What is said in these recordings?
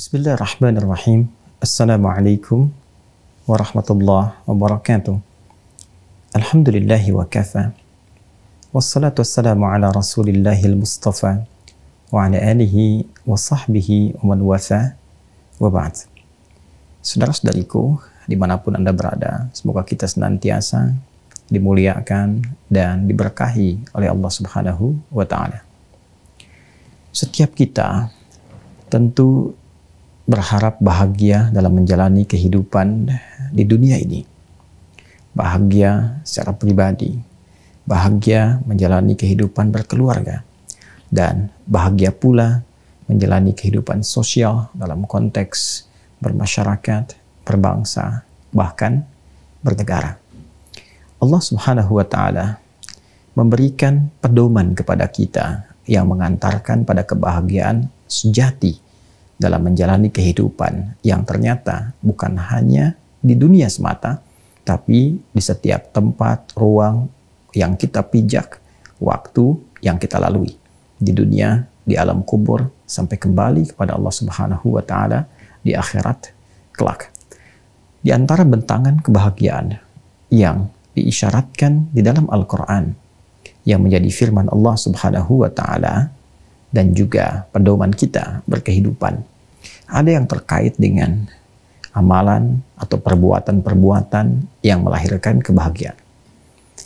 Bismillahirrahmanirrahim. Assalamualaikum warahmatullahi wabarakatuh. Alhamdulillahi wa kafa. Wassalatu wassalamu ala rasulillahil mustafa wa ala alihi wa sahbihi wa man wafa wa ba'd. Saudara-saudariku, dimanapun Anda berada, semoga kita senantiasa dimuliakan dan diberkahi oleh Allah Subhanahu wa Ta'ala. Setiap kita tentu berharap bahagia dalam menjalani kehidupan di dunia ini. Bahagia secara pribadi, bahagia menjalani kehidupan berkeluarga, dan bahagia pula menjalani kehidupan sosial dalam konteks bermasyarakat, berbangsa, bahkan bernegara. Allah Subhanahu wa Ta'ala memberikan pedoman kepada kita yang mengantarkan pada kebahagiaan sejati dalam menjalani kehidupan yang ternyata bukan hanya di dunia semata, tapi di setiap tempat, ruang yang kita pijak, waktu yang kita lalui di dunia, di alam kubur, sampai kembali kepada Allah Subhanahu wa Ta'ala di akhirat kelak. Di antara bentangan kebahagiaan yang diisyaratkan di dalam Al-Qur'an yang menjadi firman Allah Subhanahu wa Ta'ala dan juga pedoman kita berkehidupan, ada yang terkait dengan amalan atau perbuatan-perbuatan yang melahirkan kebahagiaan.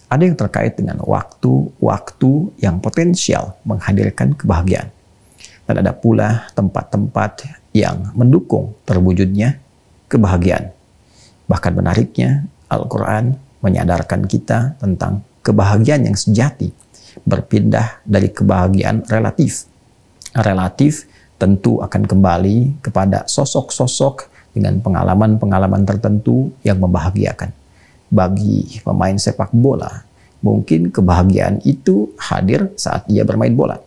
Ada yang terkait dengan waktu-waktu yang potensial menghadirkan kebahagiaan. Dan ada pula tempat-tempat yang mendukung terwujudnya kebahagiaan. Bahkan menariknya, Al-Qur'an menyadarkan kita tentang kebahagiaan yang sejati berpindah dari kebahagiaan relatif. Relatif tentu akan kembali kepada sosok-sosok dengan pengalaman-pengalaman tertentu yang membahagiakan. Bagi pemain sepak bola, mungkin kebahagiaan itu hadir saat ia bermain bola.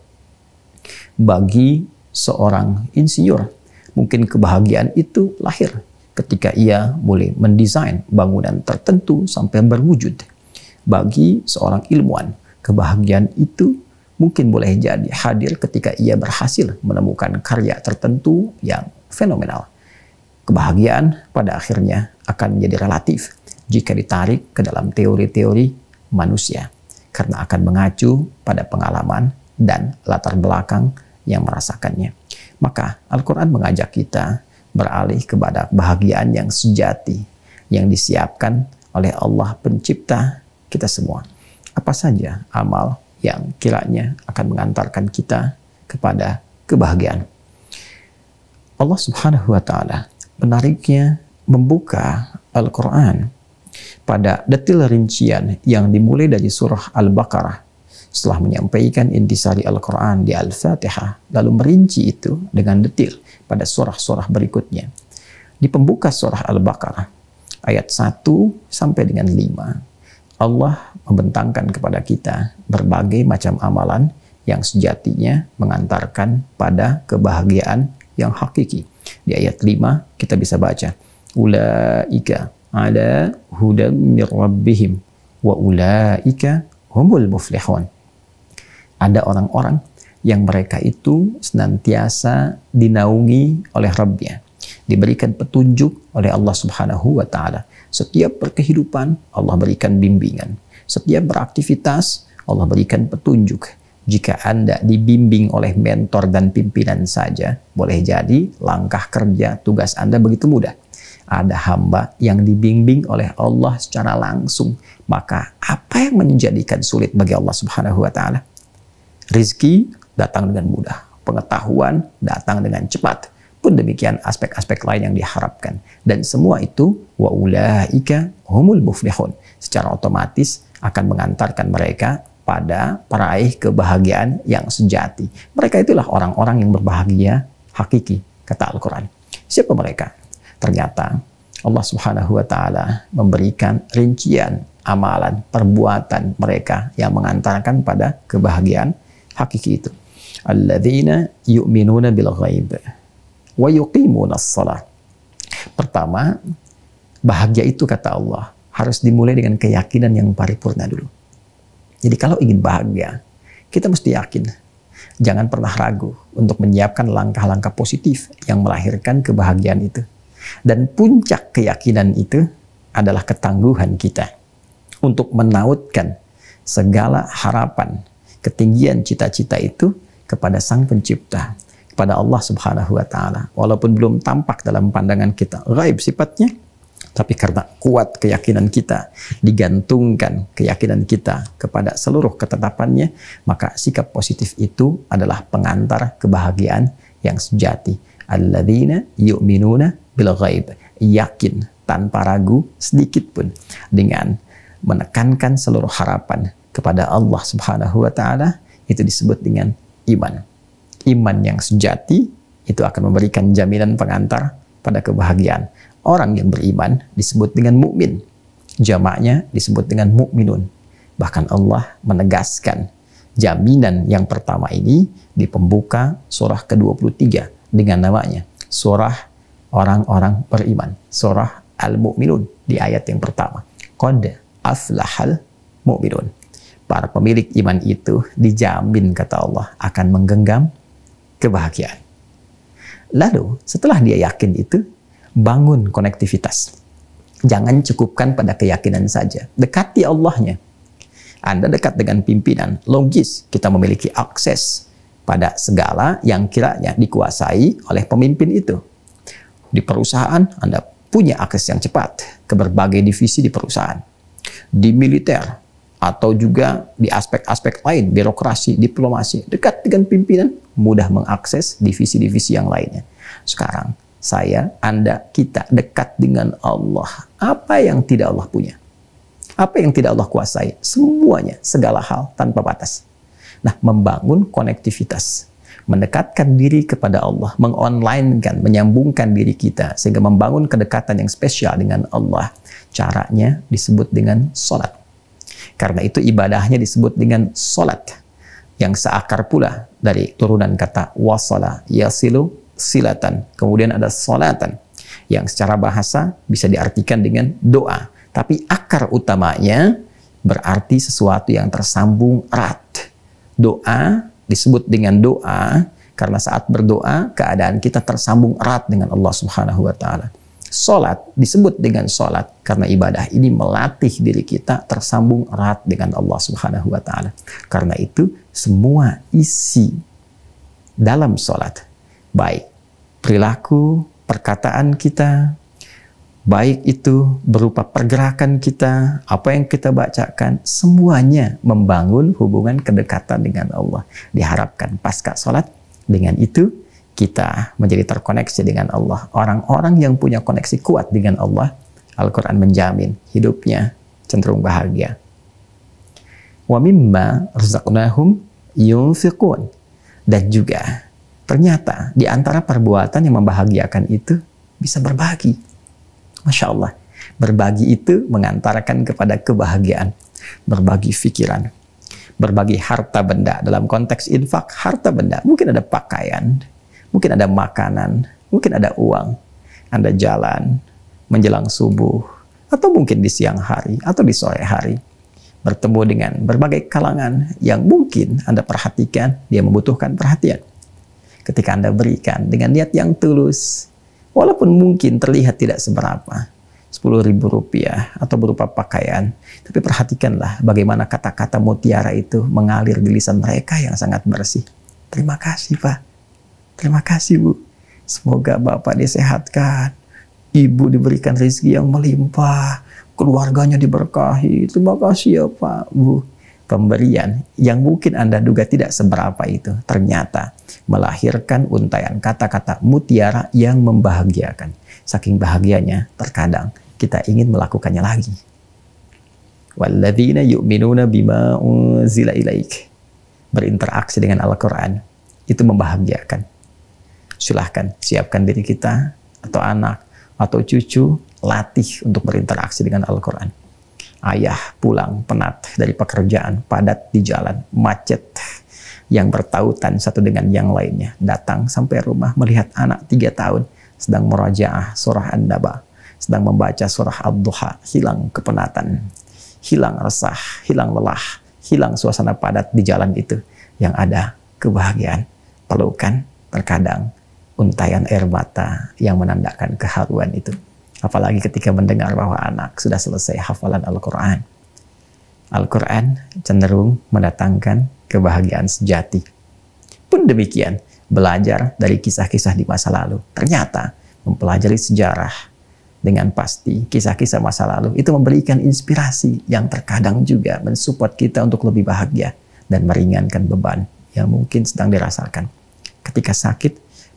Bagi seorang insinyur, mungkin kebahagiaan itu lahir ketika ia mulai mendesain bangunan tertentu sampai berwujud. Bagi seorang ilmuwan, kebahagiaan itu mungkin boleh jadi hadir ketika ia berhasil menemukan karya tertentu yang fenomenal. Kebahagiaan pada akhirnya akan menjadi relatif jika ditarik ke dalam teori-teori manusia, karena akan mengacu pada pengalaman dan latar belakang yang merasakannya. Maka Al-Qur'an mengajak kita beralih kepada kebahagiaan yang sejati yang disiapkan oleh Allah pencipta kita semua. Apa saja amal yang kiranya akan mengantarkan kita kepada kebahagiaan? Allah Subhanahu wa Ta'ala menariknya membuka Al-Qur'an pada detil rincian yang dimulai dari surah Al-Baqarah. Setelah menyampaikan intisari Al-Qur'an di Al-Fatihah, lalu merinci itu dengan detil pada surah-surah berikutnya. Di pembuka surah Al-Baqarah ayat 1 sampai dengan 5, Allah membentangkan kepada kita berbagai macam amalan yang sejatinya mengantarkan pada kebahagiaan yang hakiki. Di ayat 5 kita bisa baca, Ulaika ala hudan mir rabbihim wa ulaika humul muflihun. Ada orang-orang yang mereka itu senantiasa dinaungi oleh Rabbnya, diberikan petunjuk oleh Allah Subhanahu wa Ta'ala. Setiap berkehidupan Allah berikan bimbingan. Setiap beraktivitas Allah berikan petunjuk. Jika Anda dibimbing oleh mentor dan pimpinan saja, boleh jadi langkah kerja tugas Anda begitu mudah. Ada hamba yang dibimbing oleh Allah secara langsung, maka apa yang menjadikan sulit bagi Allah Subhanahu wa Ta'ala? Rizki datang dengan mudah, pengetahuan datang dengan cepat, pun demikian aspek-aspek lain yang diharapkan, dan semua itu wa ulaika humul muflihun secara otomatis akan mengantarkan mereka pada peraih kebahagiaan yang sejati. Mereka itulah orang-orang yang berbahagia hakiki, kata Al-Qur'an. Siapa mereka? Ternyata Allah Subhanahu wa Ta'ala memberikan rincian amalan perbuatan mereka yang mengantarkan pada kebahagiaan hakiki itu. Alladzina yu'minuna bil ghaib wa yuqimuna shalah. Pertama, bahagia itu kata Allah harus dimulai dengan keyakinan yang paripurna dulu. Jadi kalau ingin bahagia, kita mesti yakin Jangan pernah ragu untuk menyiapkan langkah-langkah positif yang melahirkan kebahagiaan itu. Dan puncak keyakinan itu adalah ketangguhan kita untuk menautkan segala harapan, ketinggian cita-cita itu kepada Sang Pencipta, kepada Allah Subhanahu wa Ta'ala. Walaupun belum tampak dalam pandangan kita, gaib sifatnya, tapi karena kuat keyakinan kita, digantungkan keyakinan kita kepada seluruh ketetapannya, maka sikap positif itu adalah pengantar kebahagiaan yang sejati. Alladzina yu'minuna bil ghaib, yakin tanpa ragu sedikit pun dengan menekankan seluruh harapan kepada Allah Subhanahu wa Ta'ala, itu disebut dengan iman. Iman yang sejati itu akan memberikan jaminan pengantar pada kebahagiaan. Orang yang beriman disebut dengan mukmin, jamaknya disebut dengan mukminun. Bahkan Allah menegaskan jaminan yang pertama ini di pembuka surah ke-23 dengan namanya surah orang-orang beriman, surah al-mu'minun, di ayat yang pertama. Qad aflahal mu'minun. Para pemilik iman itu dijamin, kata Allah, akan menggenggam kebahagiaan. Lalu setelah dia yakin itu, bangun konektivitas. Jangan cukupkan pada keyakinan saja. Dekati Allahnya. Anda dekat dengan pimpinan. Logis, kita memiliki akses pada segala yang kiranya dikuasai oleh pemimpin itu. Di perusahaan, Anda punya akses yang cepat ke berbagai divisi di perusahaan. Di militer, atau juga di aspek-aspek lain, birokrasi, diplomasi, dekat dengan pimpinan, mudah mengakses divisi-divisi yang lainnya. Sekarang, saya, Anda, kita dekat dengan Allah. Apa yang tidak Allah punya? Apa yang tidak Allah kuasai? Semuanya, segala hal tanpa batas. Nah, membangun konektivitas, mendekatkan diri kepada Allah, mengonlinekan, menyambungkan diri kita sehingga membangun kedekatan yang spesial dengan Allah. Caranya disebut dengan sholat. Karena itu ibadahnya disebut dengan sholat, yang seakar pula dari turunan kata wasala, yasilu silatan. Kemudian ada sholatan, yang secara bahasa bisa diartikan dengan doa. Tapi akar utamanya berarti sesuatu yang tersambung erat. Doa disebut dengan doa karena saat berdoa keadaan kita tersambung erat dengan Allah Subhanahu wa Ta'ala. Salat disebut dengan salat karena ibadah ini melatih diri kita tersambung erat dengan Allah Subhanahu wa Ta'ala. Karena itu semua isi dalam salat, baik perilaku, perkataan kita, baik itu berupa pergerakan kita, apa yang kita bacakan, semuanya membangun hubungan kedekatan dengan Allah. Diharapkan pasca sholat, dengan itu kita menjadi terkoneksi dengan Allah. Orang-orang yang punya koneksi kuat dengan Allah, Al-Qur'an menjamin hidupnya cenderung bahagia. Wa mimma razaqnahum yunfiqun. Dan juga ternyata di antara perbuatan yang membahagiakan itu bisa berbagi. Masya Allah, berbagi itu mengantarkan kepada kebahagiaan. Berbagi pikiran, berbagi harta benda. Dalam konteks infak, harta benda mungkin ada pakaian, mungkin ada makanan, mungkin ada uang. Anda jalan menjelang subuh, atau mungkin di siang hari, atau di sore hari, bertemu dengan berbagai kalangan yang mungkin Anda perhatikan, dia membutuhkan perhatian. Ketika Anda berikan dengan niat yang tulus, walaupun mungkin terlihat tidak seberapa, 10.000 rupiah atau berupa pakaian, tapi perhatikanlah bagaimana kata-kata mutiara itu mengalir di lisan mereka yang sangat bersih. Terima kasih Pak, terima kasih Bu, semoga Bapak disehatkan, Ibu diberikan rezeki yang melimpah, keluarganya diberkahi, terima kasih ya Pak, Bu. Pemberian yang mungkin Anda duga tidak seberapa itu ternyata melahirkan untaian kata-kata mutiara yang membahagiakan. Saking bahagianya, terkadang kita ingin melakukannya lagi. Walladzina yu'minuna bima unzila ilaik. Berinteraksi dengan Al-Qur'an itu membahagiakan. Silahkan siapkan diri kita atau anak atau cucu, latih untuk berinteraksi dengan Al-Qur'an. Ayah pulang penat dari pekerjaan, padat di jalan, macet yang bertautan satu dengan yang lainnya. Datang sampai rumah melihat anak 3 tahun sedang murajaah surah An-Naba, sedang membaca surah Ad-Duha, hilang kepenatan, hilang resah, hilang lelah, hilang suasana padat di jalan itu. Yang ada kebahagiaan, pelukan, terkadang untayan air mata yang menandakan keharuan itu. Apalagi ketika mendengar bahwa anak sudah selesai hafalan Al-Qur'an. Al-Qur'an cenderung mendatangkan kebahagiaan sejati. Pun demikian, belajar dari kisah-kisah di masa lalu. Ternyata mempelajari sejarah dengan pasti kisah-kisah masa lalu itu memberikan inspirasi yang terkadang juga mensupport kita untuk lebih bahagia dan meringankan beban yang mungkin sedang dirasakan. Ketika sakit,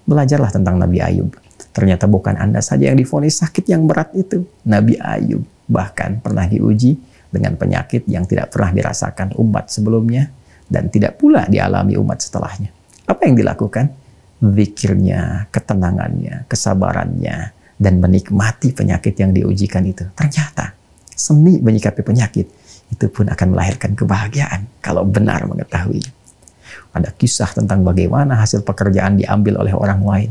belajarlah tentang Nabi Ayub. Ternyata bukan Anda saja yang divonis sakit yang berat itu. Nabi Ayub bahkan pernah diuji dengan penyakit yang tidak pernah dirasakan umat sebelumnya dan tidak pula dialami umat setelahnya. Apa yang dilakukan? Zikirnya, ketenangannya, kesabarannya, dan menikmati penyakit yang diujikan itu. Ternyata seni menyikapi penyakit itu pun akan melahirkan kebahagiaan kalau benar mengetahui. Ada kisah tentang bagaimana hasil pekerjaan diambil oleh orang lain.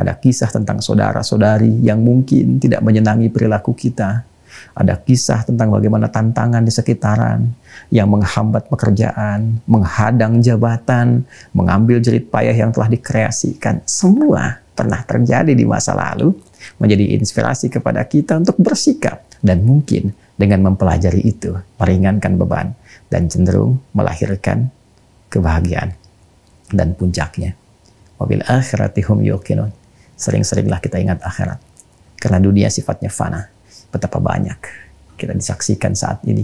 Ada kisah tentang saudara-saudari yang mungkin tidak menyenangi perilaku kita. Ada kisah tentang bagaimana tantangan di sekitaran yang menghambat pekerjaan, menghadang jabatan, mengambil jerih payah yang telah dikreasikan. Semua pernah terjadi di masa lalu, menjadi inspirasi kepada kita untuk bersikap. Dan mungkin dengan mempelajari itu, meringankan beban dan cenderung melahirkan kebahagiaan. Dan puncaknya, wabil akhiratihum yuqinun. Sering-seringlah kita ingat akhirat. Karena dunia sifatnya fana. Betapa banyak kita disaksikan saat ini,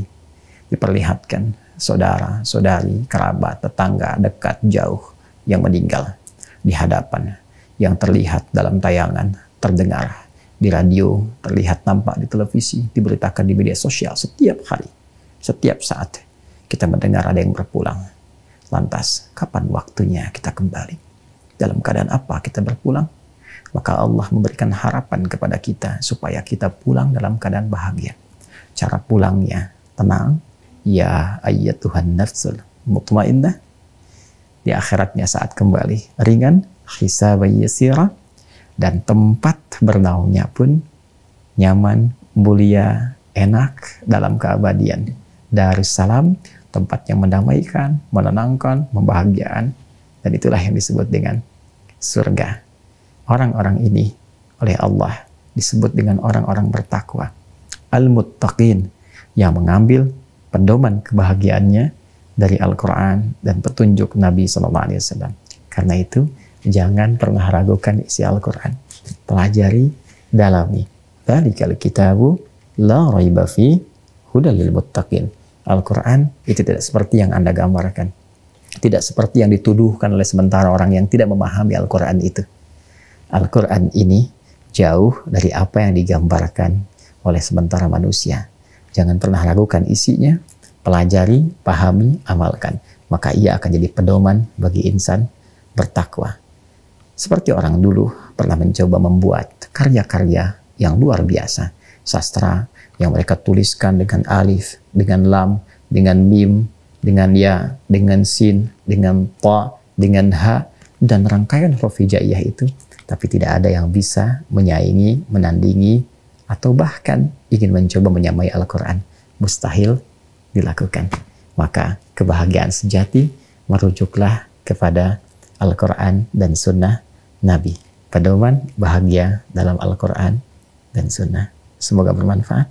diperlihatkan saudara-saudari, kerabat, tetangga, dekat, jauh yang meninggal di hadapan, yang terlihat dalam tayangan, terdengar di radio, terlihat nampak di televisi, diberitakan di media sosial setiap hari, setiap saat kita mendengar ada yang berpulang. Lantas, kapan waktunya kita kembali? Dalam keadaan apa kita berpulang? Maka Allah memberikan harapan kepada kita supaya kita pulang dalam keadaan bahagia. Cara pulangnya tenang. Ya ayyatuhan nafsul mutmainnah. Di akhiratnya saat kembali ringan, hisaban yasira, dan tempat bernaungnya pun nyaman, mulia, enak dalam keabadian. Darussalam, tempat yang mendamaikan, menenangkan, membahagiakan, dan itulah yang disebut dengan surga. Orang-orang ini oleh Allah disebut dengan orang-orang bertakwa. Al-Muttaqin, yang mengambil pendoman kebahagiaannya dari Al-Quran dan petunjuk Nabi SAW. Karena itu, jangan pernah ragukan isi Al-Quran. Pelajari, dalami. Tsalikal kitabu la raiba fihi hudal lil muttaqin. Al-Quran itu tidak seperti yang Anda gambarkan. Tidak seperti yang dituduhkan oleh sementara orang yang tidak memahami Al-Quran itu. Al-Qur'an ini jauh dari apa yang digambarkan oleh sementara manusia. Jangan pernah ragukan isinya, pelajari, pahami, amalkan. Maka ia akan jadi pedoman bagi insan bertakwa. Seperti orang dulu pernah mencoba membuat karya-karya yang luar biasa. Sastra yang mereka tuliskan dengan alif, dengan lam, dengan mim, dengan ya, dengan sin, dengan ta, dengan ha, dan rangkaian huruf hijaiyah itu. Tapi tidak ada yang bisa menyaingi, menandingi, atau bahkan ingin mencoba menyamai Al-Quran. Mustahil dilakukan. Maka kebahagiaan sejati merujuklah kepada Al-Quran dan Sunnah Nabi. Pedoman bahagia dalam Al-Quran dan Sunnah. Semoga bermanfaat.